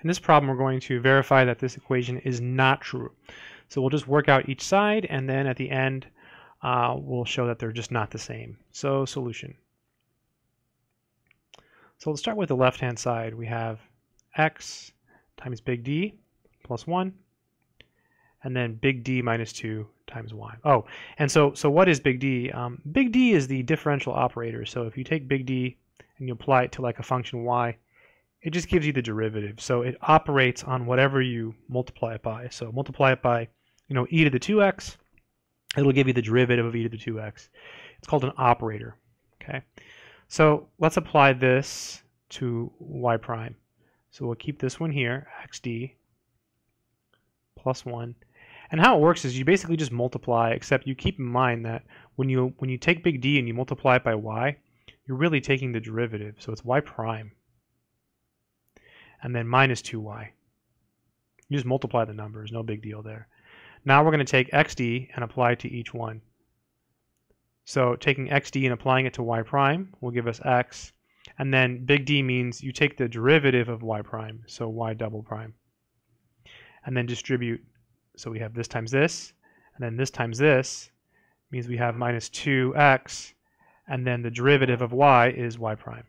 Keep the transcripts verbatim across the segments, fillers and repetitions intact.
In this problem, we're going to verify that this equation is not true. So we'll just work out each side, and then at the end, uh, we'll show that they're just not the same. So solution. So let's start with the left-hand side. We have x times big D plus one, and then big D minus two times y. Oh, and so so what is big D? Um, big D is the differential operator. So if you take big D and you apply it to like a function y, it just gives you the derivative. So it operates on whatever you multiply it by. So multiply it by, you know, e to the two x. It'll give you the derivative of e to the two x. It's called an operator. Okay. So let's apply this to y prime. So we'll keep this one here, xd plus one. And how it works is you basically just multiply, except you keep in mind that when you when you take big D and you multiply it by y, you're really taking the derivative. So it's y prime and then minus two y. You just multiply the numbers, no big deal there. Now we're going to take xd and apply it to each one. So taking xd and applying it to y prime will give us x, and then big D means you take the derivative of y prime, so y double prime, and then distribute. So we have this times this, and then this times this means we have minus two x, and then the derivative of y is y prime.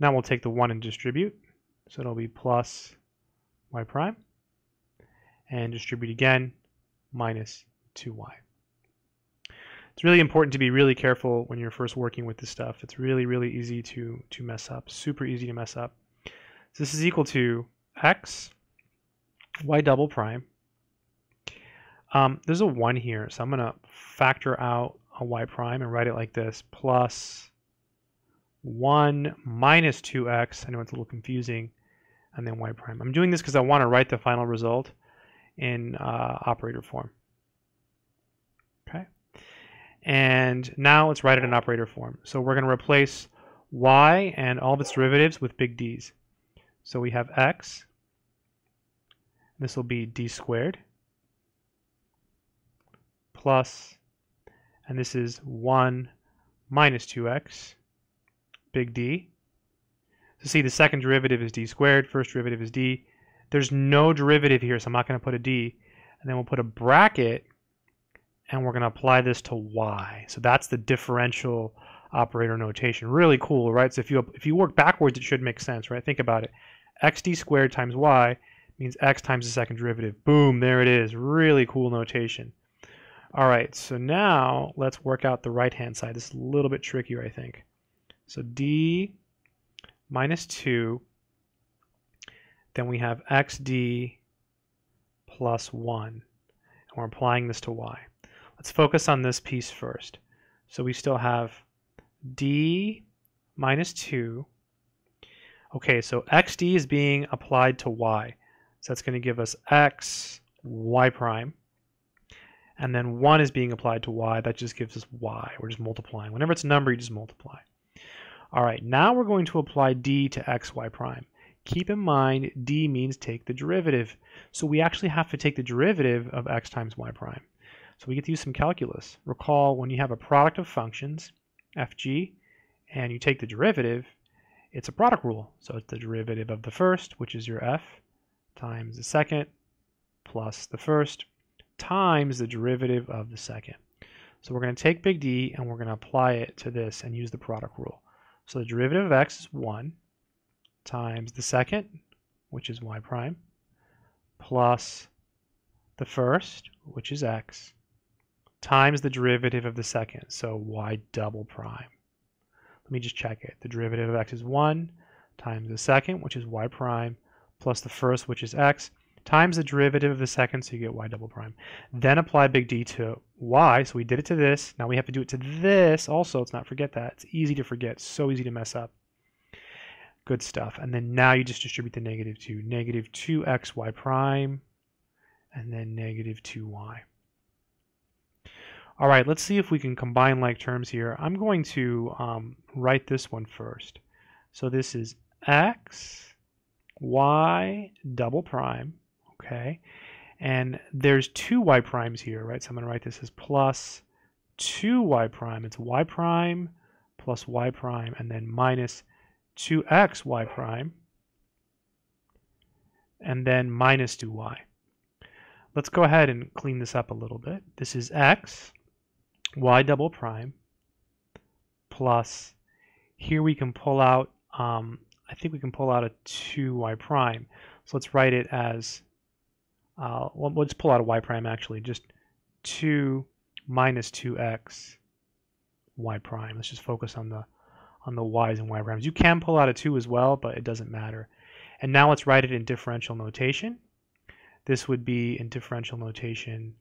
Now we'll take the one and distribute, so it'll be plus y prime, and distribute again, minus two y. It's really important to be really careful when you're first working with this stuff. It's really, really easy to, to mess up, super easy to mess up. So this is equal to x, y double prime. Um, there's a one here, so I'm going to factor out a y prime and write it like this, plus one minus two x. I know it's a little confusing, and then y prime. I'm doing this because I want to write the final result in uh, operator form. Okay, and now let's write it in operator form. So we're going to replace y and all of its derivatives with big D's. So we have x. This will be d squared plus, and this is one minus two x. Big D. So see, the second derivative is d squared, first derivative is d. There's no derivative here, so I'm not going to put a d. And then we'll put a bracket, and we're going to apply this to y. So that's the differential operator notation. Really cool, right? So if you if you work backwards, it should make sense, right? Think about it. xd squared times y means x times the second derivative. Boom, there it is. Really cool notation. All right, so now let's work out the right-hand side. This is a little bit trickier, I think. So d minus two, then we have xd plus one, and we're applying this to y. Let's focus on this piece first. So we still have d minus two. Okay, so xd is being applied to y. So that's going to give us x, y prime. And then one is being applied to y. That just gives us y. We're just multiplying. Whenever it's a number, you just multiply. All right, now we're going to apply d to xy prime. Keep in mind, d means take the derivative. So we actually have to take the derivative of x times y prime. So we get to use some calculus. Recall, when you have a product of functions, fg, and you take the derivative, it's a product rule. So it's the derivative of the first, which is your f, times the second, plus the first, times the derivative of the second. So we're going to take big D, and we're going to apply it to this and use the product rule. So the derivative of x is one times the second, which is y prime, plus the first, which is x, times the derivative of the second, so y double prime. Let me just check it. The derivative of x is one times the second, which is y prime, plus the first, which is x, times the derivative of the second, so you get y double prime. Then apply big D to y, so we did it to this. Now we have to do it to this also. Let's not forget that. It's easy to forget, so easy to mess up. Good stuff. And then now you just distribute the negative two. Negative two x y prime, and then negative two y. All right, let's see if we can combine like terms here. I'm going to um, write this one first. So this is x, y double prime. Okay, and there's two y primes here, right? So I'm going to write this as plus two y prime. It's y prime plus y prime, and then minus two x y prime, and then minus two y. Let's go ahead and clean this up a little bit. This is x, y double prime, plus, here we can pull out, um, I think we can pull out a two y prime. So let's write it as, uh, well, let's pull out a y prime actually, just two minus two x y prime. Let's just focus on the on the y's and y primes. You can pull out a two as well, but it doesn't matter. And now let's write it in differential notation. This would be in differential notation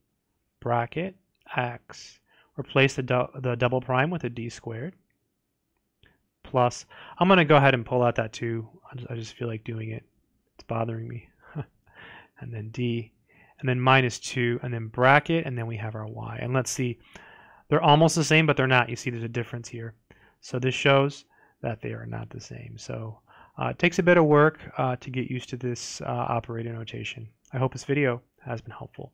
bracket x. Replace the, do the double prime with a d squared plus, I'm going to go ahead and pull out that two. I just, I just feel like doing it. It's bothering me. And then d, and then minus two, and then bracket, and then we have our y. And let's see, they're almost the same, but they're not. You see there's a difference here. So this shows that they are not the same. So uh, it takes a bit of work uh, to get used to this uh, operator notation. I hope this video has been helpful.